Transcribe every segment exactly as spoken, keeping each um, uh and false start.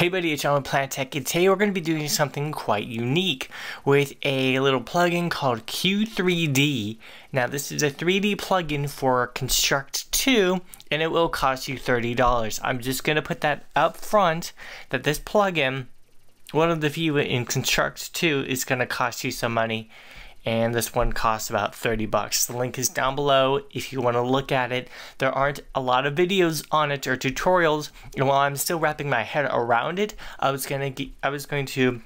Hey buddy, it's John with Plantech, and today we're going to be doing something quite unique with a little plugin called Q three D. Now this is a three D plugin for Construct two, and it will cost you thirty dollars. I'm just going to put that up front, that this plugin, one of the few in Construct two, is going to cost you some money. And this one costs about thirty bucks. The link is down below if you want to look at it. There aren't a lot of videos on it or tutorials, and while I'm still wrapping my head around it, I was gonna get, I was going to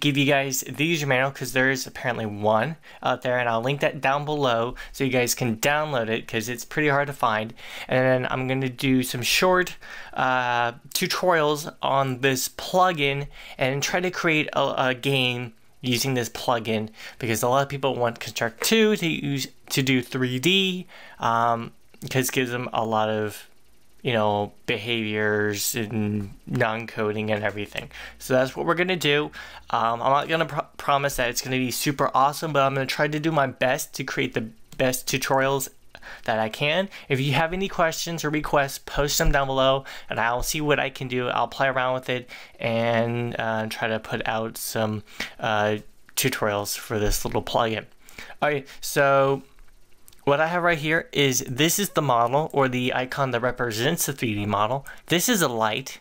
give you guys the user manual because there is apparently one out there, and I'll link that down below so you guys can download it because it's pretty hard to find. And then I'm going to do some short uh, tutorials on this plugin and try to create a, a game using this plugin, because a lot of people want Construct two to use to do three D um, because it gives them a lot of, you know, behaviors and non-coding and everything. So that's what we're gonna do. Um, I'm not gonna pro promise that it's gonna be super awesome, but I'm gonna try to do my best to create the best tutorials that I can. If you have any questions or requests, post them down below and I'll see what I can do. I'll play around with it and uh, try to put out some uh, tutorials for this little plugin. Alright, so what I have right here is, this is the model or the icon that represents the three D model. This is a light.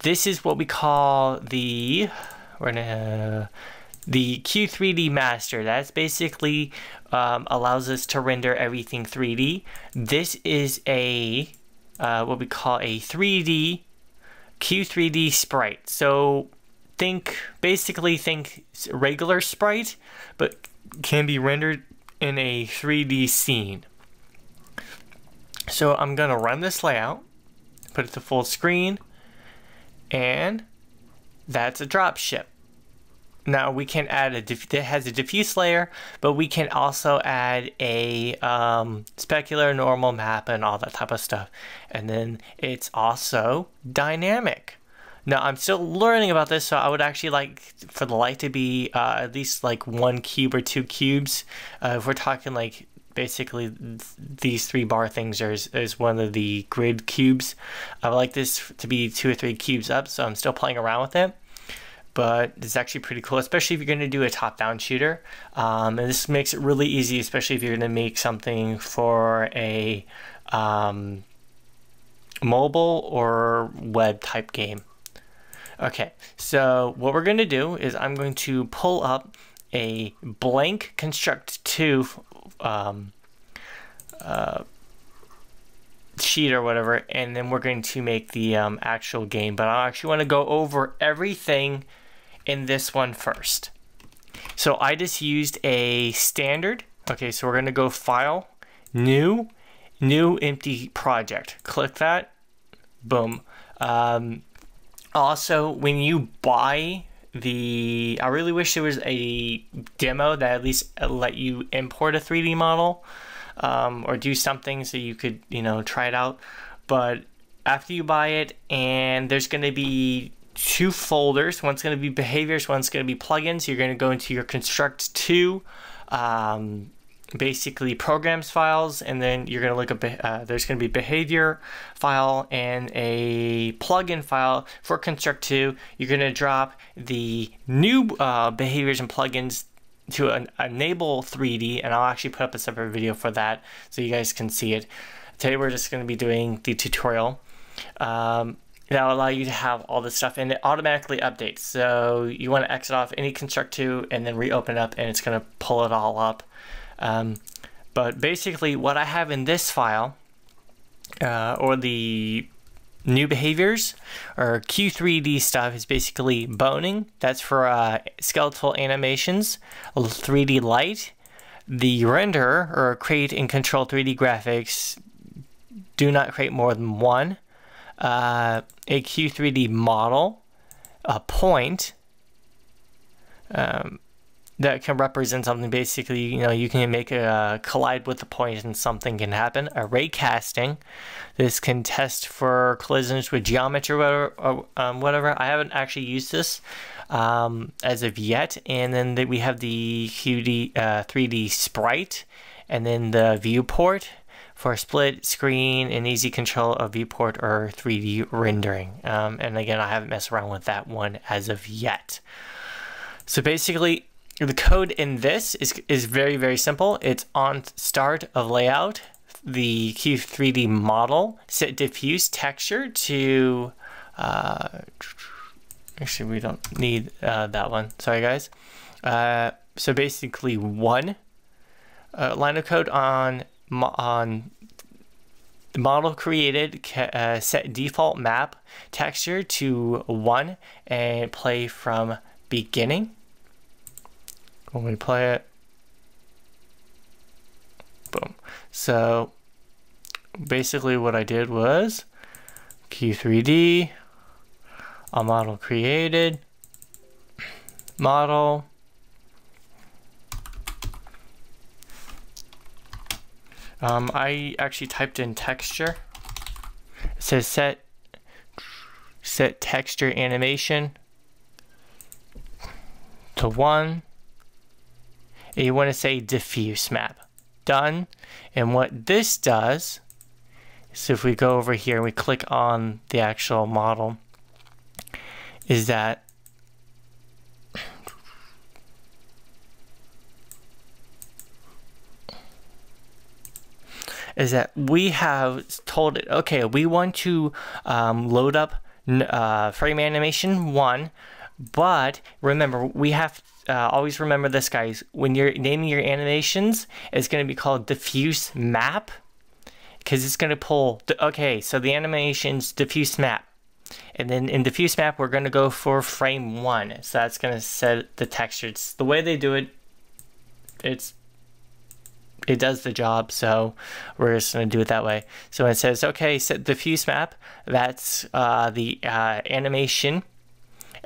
This is what we call the, we're gonna, the Q three D Master. That's basically um, allows us to render everything three D. This is a uh, what we call a three D Q three D Sprite. So think basically think regular sprite, but can be rendered in a three D scene. So I'm gonna run this layout, put it to full screen, and that's a drop ship. Now we can add a, diff that has a diffuse layer, but we can also add a um, specular, normal map, and all that type of stuff. And then it's also dynamic. Now I'm still learning about this, so I would actually like for the light to be uh, at least like one cube or two cubes. Uh, if we're talking like basically th these three bar things are is, is one of the grid cubes. I would like this to be two or three cubes up, so I'm still playing around with it. But it's actually pretty cool, especially if you're going to do a top-down shooter. Um, and this makes it really easy, especially if you're going to make something for a um, mobile or web type game. Okay, so what we're going to do is I'm going to pull up a blank Construct two um, uh, sheet or whatever, and then we're going to make the um, actual game. But I actually want to go over everything in this one first. So I just used a standard. Okay, so we're going to go File, New, New Empty Project. Click that. Boom. Um, also, when you buy the... I really wish there was a demo that at least let you import a three D model um, or do something so you could, you know, try it out. But after you buy it, and there's going to be two folders. One's going to be behaviors, one's going to be plugins. You're going to go into your Construct two, um, basically programs files, and then you're going to look up, uh, there's going to be behavior file and a plugin file for Construct two. You're going to drop the new uh, behaviors and plugins to en enable three D, and I'll actually put up a separate video for that so you guys can see it. Today we're just going to be doing the tutorial. Um, That'll allow you to have all this stuff, and it automatically updates. So you want to exit off any Construct two and then reopen up, and it's going to pull it all up. Um, but basically what I have in this file, uh, or the new behaviors or Q three D stuff, is basically boning. That's for uh, skeletal animations, three D light, the render or create and control three D graphics. Do not create more than one. Uh, a Q three D model, a point um, that can represent something. Basically, you know, you can make a collide with the point and something can happen. Array casting, this can test for collisions with geometry or whatever. Or, um, whatever. I haven't actually used this um, as of yet. And then the, we have the Q D, uh, three D sprite, and then the viewport, for split screen and easy control of viewport or three D rendering. Um, and again, I haven't messed around with that one as of yet. So basically, the code in this is, is very, very simple. It's on start of layout, the Q three D model, set diffuse texture to, uh, actually we don't need uh, that one, sorry guys. Uh, so basically one uh, line of code on, on the model created, uh, set default map texture to one and play from beginning. When we play it, boom. So basically what I did was Q three D, a model created, model, um, I actually typed in texture. It says set, set texture animation to one. And you want to say diffuse map. Done. And what this does, so if we go over here and we click on the actual model, is that is that we have told it, okay, we want to um, load up uh, frame animation one, but remember we have to Uh, always remember this, guys. When you're naming your animations, it's going to be called diffuse map, because it's going to pull. Okay, so the animation's diffuse map, and then in diffuse map we're going to go for frame one. So that's going to set the texture. It's the way they do it. It's it does the job. So we're just going to do it that way. So when it says okay, set diffuse map, that's uh, the uh, animation.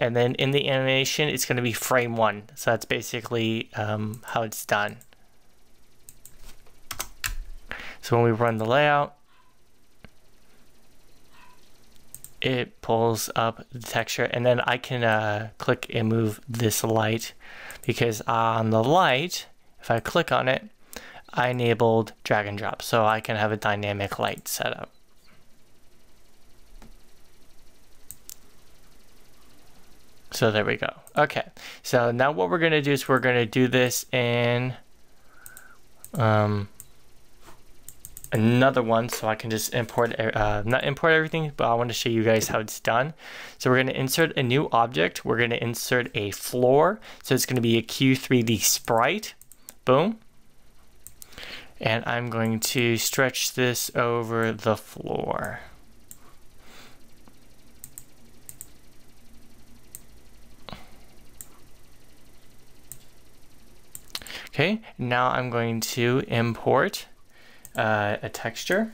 And then in the animation, it's going to be frame one. So that's basically um, how it's done. So when we run the layout, it pulls up the texture. And then I can uh, click and move this light, because on the light, if I click on it, I enabled drag and drop. So I can have a dynamic light set up. So there we go. Okay, so now what we're going to do is we're going to do this in um, another one. So I can just import, uh, not import everything, but I want to show you guys how it's done. So we're going to insert a new object. We're going to insert a floor. So it's going to be a Q three D sprite. Boom. And I'm going to stretch this over the floor. Okay, now I'm going to import uh, a texture.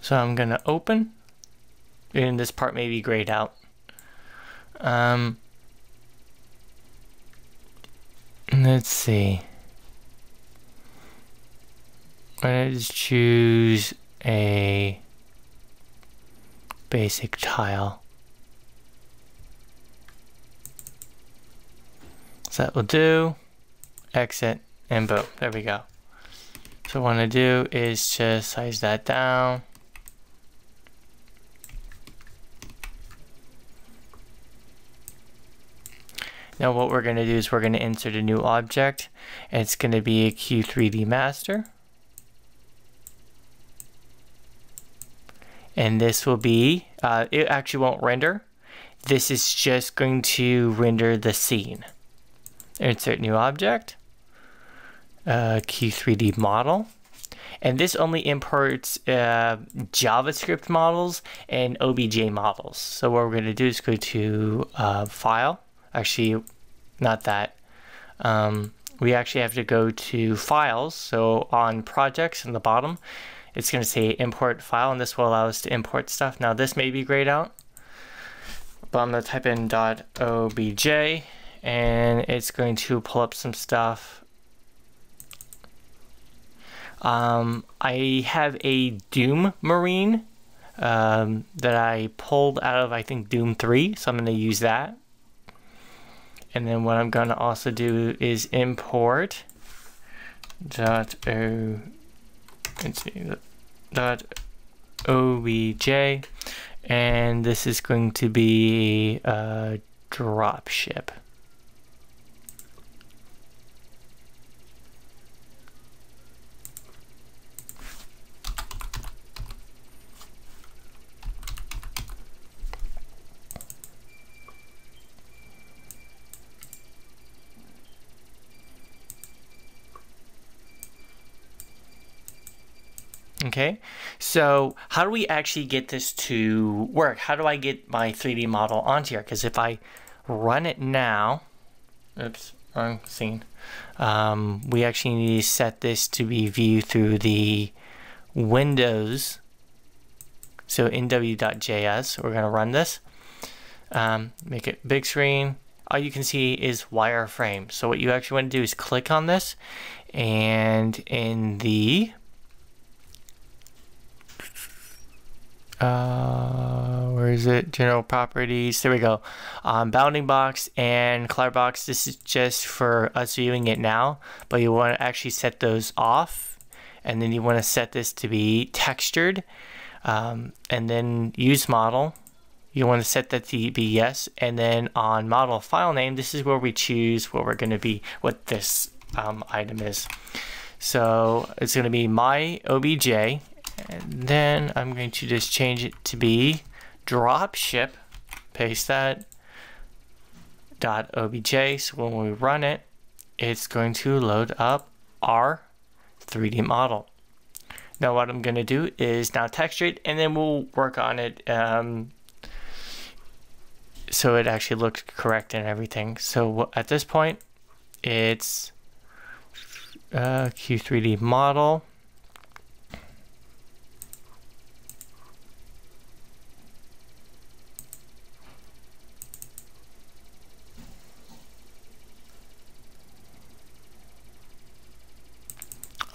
So I'm going to open, and this part may be grayed out. Um, let's see. Let's choose a basic tile. So that will do, exit, and boom, there we go. So what I want to do is just size that down. Now what we're going to do is we're going to insert a new object, and it's going to be a Q three D master. And this will be, uh, it actually won't render. This is just going to render the scene. Insert new object, uh, Q three D model, and this only imports uh, JavaScript models and O B J models. So what we're going to do is go to uh, file, actually not that, um, we actually have to go to files, so on projects in the bottom it's going to say import file, and this will allow us to import stuff. Now this may be grayed out, but I'm going to type in .obj. And it's going to pull up some stuff. Um, I have a Doom Marine um, that I pulled out of, I think, Doom three. So I'm going to use that. And then what I'm going to also do is import dot o, let's see, dot obj, and this is going to be a dropship. Okay, so how do we actually get this to work? How do I get my three D model onto here? Because if I run it now, oops, wrong scene. Um, we actually need to set this to be viewed through the Windows. So N W dot J S, we're gonna run this. Um, make it big screen. All you can see is wireframe. So what you actually wanna do is click on this, and in the Uh, where is it? General properties. There we go. Um, bounding box and color box. This is just for us viewing it now, but you want to actually set those off, and then you want to set this to be textured, um, and then use model. You want to set that to be yes, and then on model file name, this is where we choose what we're going to be, what this um, item is. So it's going to be my obj. And then I'm going to just change it to be dropship, paste that, dot obj. So when we run it, it's going to load up our three D model. Now what I'm going to do is now texture it, and then we'll work on it um, so it actually looks correct and everything. So at this point, it's uh, Q three D model.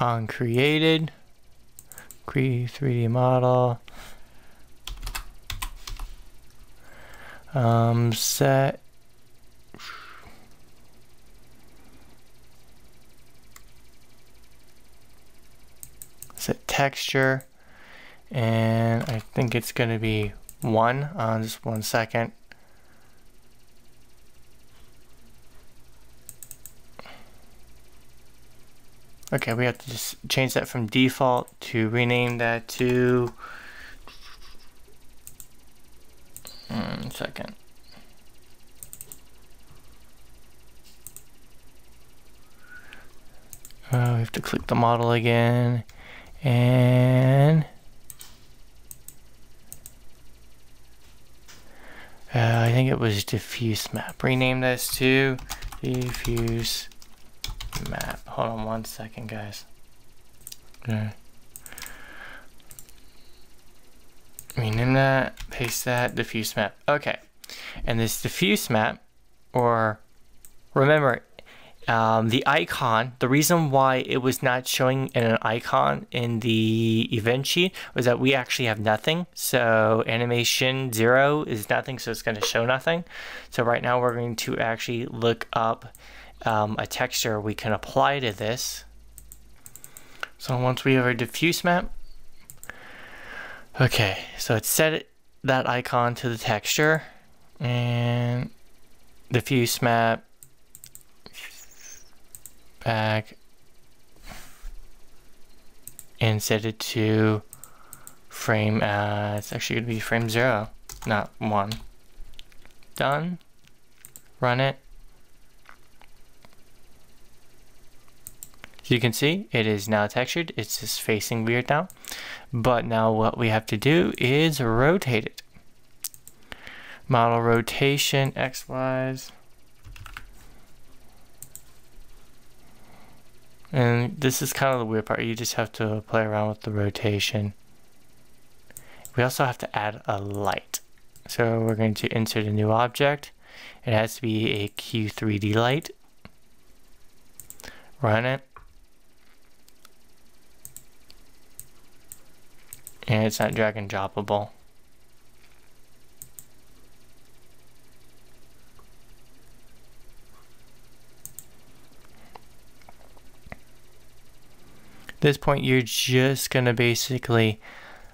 On created, Q three D model, um, set, set texture, and I think it's going to be one on uh, just one second. Okay, we have to just change that from default to rename that to one second. Uh, we have to click the model again, and uh, I think it was diffuse map. Rename this to diffuse map. Hold on one second, guys. Okay. Rename that, paste that, diffuse map. Okay. And this diffuse map, or remember, um, the icon, the reason why it was not showing in an icon in the event sheet was that we actually have nothing. So animation zero is nothing, so it's going to show nothing. So right now we're going to actually look up Um, a texture we can apply to this. So once we have our diffuse map, okay, so it's set it, that icon to the texture, and diffuse map back, and set it to frame, uh, it's actually going to be frame zero, not one. Done. Run it. You can see it is now textured. It's just facing weird now. But now what we have to do is rotate it. Model rotation X Y. And this is kind of the weird part. You just have to play around with the rotation. We also have to add a light. So we're going to insert a new object. It has to be a Q three D light. Run it. And it's not drag and droppable. this point, you're just gonna basically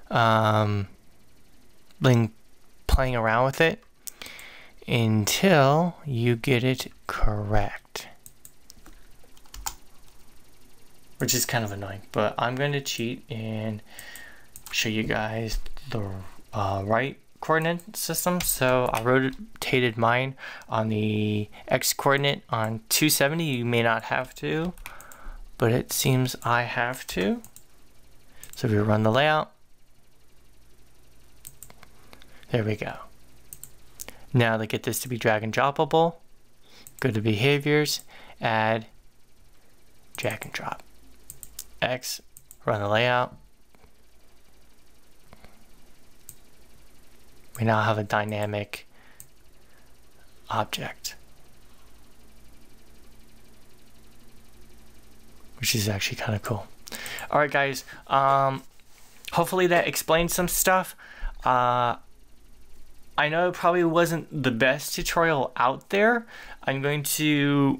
um, bling, playing around with it until you get it correct, which is kind of annoying, but I'm going to cheat and show you guys the uh, right coordinate system. So I rotated mine on the X coordinate on two seventy. You may not have to, but it seems I have to. So if we run the layout, there we go. Now to get this to be drag and droppable, go to behaviors, add drag and drop. X, run the layout. We now have a dynamic object, which is actually kind of cool. All right, guys. Um, hopefully that explains some stuff. Uh, I know it probably wasn't the best tutorial out there. I'm going to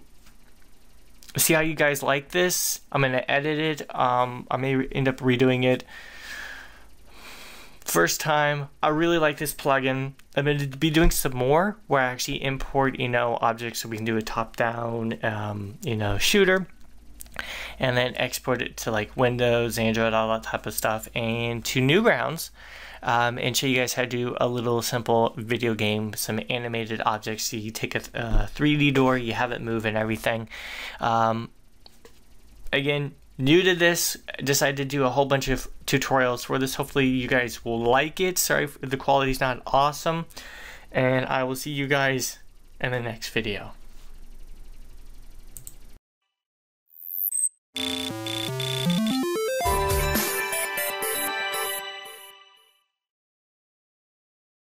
see how you guys like this. I'm going to edit it. Um, I may end up redoing it. First time, I really like this plugin. I'm going to be doing some more where I actually import, you know, objects so we can do a top-down, um, you know, shooter, and then export it to like Windows, Android, all that type of stuff, and to Newgrounds, um, and show you guys how to do a little simple video game, some animated objects. So you take a, a three D door, you have it move and everything. Um, again, new to this, decided to do a whole bunch of tutorials for this. Hopefully you guys will like it. Sorry if the quality's not awesome, and I will see you guys in the next video.